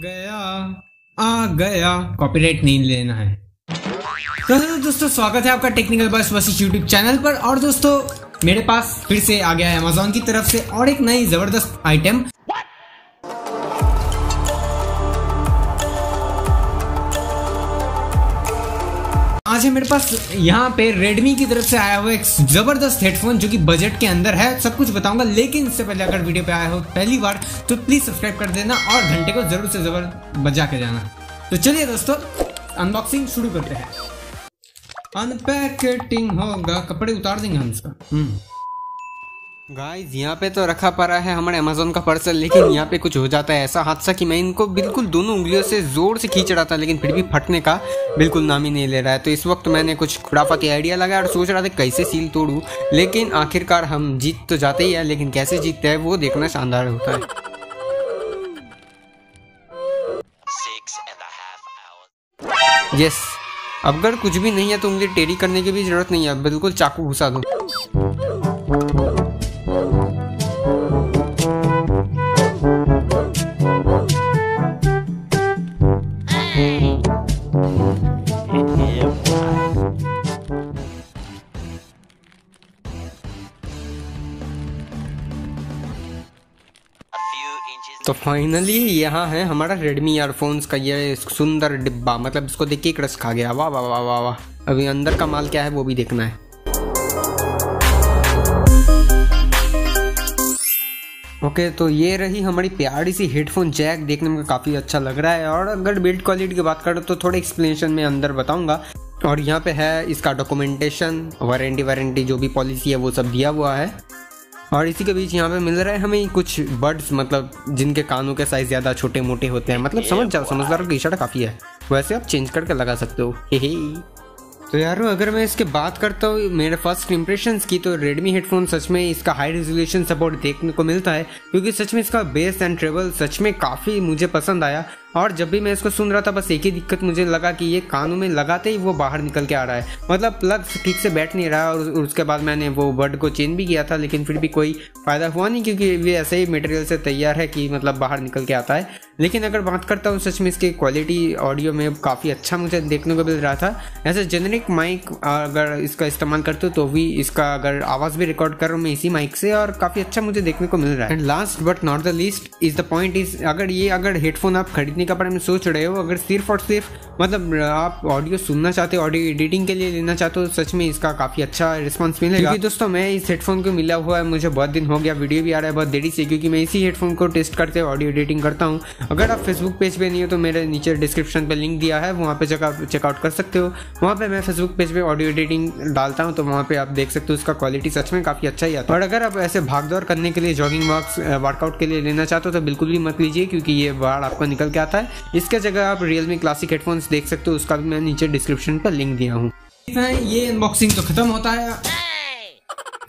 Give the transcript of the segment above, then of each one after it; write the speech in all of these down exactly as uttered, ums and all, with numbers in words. गया आ गया, कॉपीराइट नहीं लेना है। तो दोस्तों स्वागत है आपका टेक्निकल बॉय सबहाशिश यूट्यूब चैनल पर। और दोस्तों मेरे पास फिर से आ गया है अमेज़ॉन की तरफ से और एक नई जबरदस्त आइटम। आज है मेरे पास यहाँ पे Redmi की तरफ से आया हुआ एक जबरदस्त हेडफोन जो कि बजट के अंदर है। सब कुछ बताऊंगा, लेकिन इससे पहले अगर वीडियो पे आया हो पहली बार तो प्लीज सब्सक्राइब कर देना और घंटे को जरूर से जबर बजा के जाना। तो चलिए दोस्तों अनबॉक्सिंग शुरू करते हैं। अनपैकेटिंग होगा, कपड़े उतार देंगे हम इसका। गाइस यहाँ पे तो रखा पड़ा है हमारे अमेज़ॉन का पार्सल, लेकिन यहाँ पे कुछ हो जाता है ऐसा हादसा कि मैं इनको बिल्कुल दोनों उंगलियों से ज़ोर से खींच रहा था, लेकिन फिर भी फटने का बिल्कुल नाम ही नहीं ले रहा है। तो इस वक्त मैंने कुछ खुराफाती आइडिया लगाया और सोच रहा था कैसे सील तोड़ूँ, लेकिन आखिरकार हम जीत तो जाते ही है, लेकिन कैसे जीतते हैं वो देखना शानदार होता है। यस, अब अगर कुछ भी नहीं है तो उंगली टेढ़ी करने की भी जरूरत नहीं है, बिल्कुल चाकू घुसा दो। तो फाइनली यहाँ है हमारा Redmi ईयरफोन्स का ये सुंदर डिब्बा। मतलब इसको देख के एक रस खा गया। वाह वाह वाह वाह वाह। अभी अंदर का माल क्या है वो भी देखना है। ओके okay, तो ये रही हमारी प्यारी सी हेडफोन जैक। देखने में काफ़ी अच्छा लग रहा है। और अगर बिल्ड क्वालिटी की बात करें तो थोड़े एक्सप्लेनेशन में अंदर बताऊँगा। और यहाँ पे है इसका डॉक्यूमेंटेशन, वारंटी वारंटी जो भी पॉलिसी है वो सब दिया हुआ है। और इसी के बीच यहाँ पे मिल रहा है हमें कुछ बड्स, मतलब जिनके कानों के साइज ज़्यादा छोटे मोटे होते हैं। मतलब समझ जाओ, समझदार की इशारा काफ़ी है। वैसे आप चेंज करके लगा सकते हो। हे हे। तो यारो अगर मैं इसके बात करता हूँ मेरे फर्स्ट इम्प्रेशंस की, तो Redmi हेडफोन सच में इसका हाई रेजोल्यूशन सपोर्ट देखने को मिलता है, क्योंकि सच में इसका बेस एंड ट्रेवल सच में काफ़ी मुझे पसंद आया। और जब भी मैं इसको सुन रहा था बस एक ही दिक्कत मुझे लगा कि ये कानों में लगाते ही वो बाहर निकल के आ रहा है, मतलब प्लग ठीक से बैठ नहीं रहा। और उसके बाद मैंने वो बड को चेंज भी किया था, लेकिन फिर भी कोई फ़ायदा हुआ नहीं, क्योंकि ये ऐसे ही मटेरियल से तैयार है कि मतलब बाहर निकल के आता है। लेकिन अगर बात करता हूँ सच में इसकी क्वालिटी ऑडियो में काफ़ी अच्छा मुझे देखने को मिल रहा था। ऐसे जेनरिक माइक अगर इसका इस्तेमाल करते हो तो भी इसका अगर आवाज़ भी रिकॉर्ड कर रहा हूँ मैं इसी माइक से, और काफ़ी अच्छा मुझे देखने को मिल रहा है। And last but not the least is the point is, अगर ये अगर हेडफोन आप खरीदने का बारे में सोच रहे हो, अगर सिर्फ और सिर्फ मतलब आप ऑडियो सुनना चाहते हो, ऑडियो एडिटिंग के लिए लेना चाहते हो, सच में इसका काफी अच्छा रिस्पांस मिलेगा। क्योंकि दोस्तों मैं इस हेडफोन को मिला हुआ है, मुझे बहुत दिन हो गया, वीडियो भी आ रहा है बहुत देरी से, क्योंकि मैं इसी हेडफोन को टेस्ट करते ऑडियो एडिटिंग करता हूँ। अगर आप फेसबुक पेज पे नहीं हो तो मेरे नीचे डिस्क्रिप्शन पर लिंक दिया है, वहाँ पे चेकआउट कर सकते हो। वहाँ पे मैं फेसबुक पेज पे ऑडियो एडिटिंग डालता हूँ, तो वहाँ पे आप देख सकते हो। इसका क्वालिटी सच में काफी अच्छा ही आता है। और अगर आप ऐसे भागदौड़ करने के लिए, जॉगिंग वर्कआउट के लिए लेना चाहते हो तो बिल्कुल भी मत लीजिए, क्योंकि ये बाहर आपको निकल के है। इसके जगह आप Realme क्लासिक हेडफोन्स देख सकते हो, उसका भी मैं नीचे डिस्क्रिप्शन पर लिंक दिया हूँ। ये अनबॉक्सिंग तो खत्म होता है,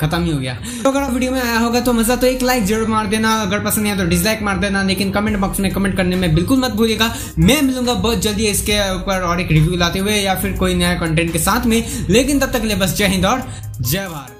खत्म ही हो गया। तो अगर वीडियो में आया होगा तो मजा तो एक लाइक जरूर मार देना, अगर पसंद आया तो डिसलाइक मार देना, लेकिन कमेंट बॉक्स में कमेंट करने में बिल्कुल मत भूलिएगा। मैं मिलूंगा बहुत जल्दी इसके ऊपर और एक रिव्यू लाते हुए या फिर कोई नया कंटेंट के साथ में। लेकिन तब तक के लिए बस जय हिंद और जय भारत।